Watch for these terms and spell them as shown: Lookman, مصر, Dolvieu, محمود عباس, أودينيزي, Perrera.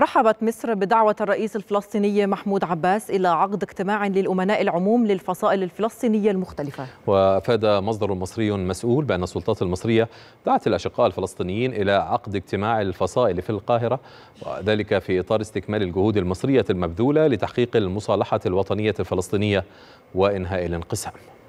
رحبت مصر بدعوة الرئيس الفلسطيني محمود عباس إلى عقد اجتماع للأمناء العموم للفصائل الفلسطينية المختلفة. وأفاد مصدر مصري مسؤول بأن السلطات المصرية دعت الأشقاء الفلسطينيين إلى عقد اجتماع الفصائل في القاهرة، وذلك في إطار استكمال الجهود المصرية المبذولة لتحقيق المصالحة الوطنية الفلسطينية وإنهاء الانقسام.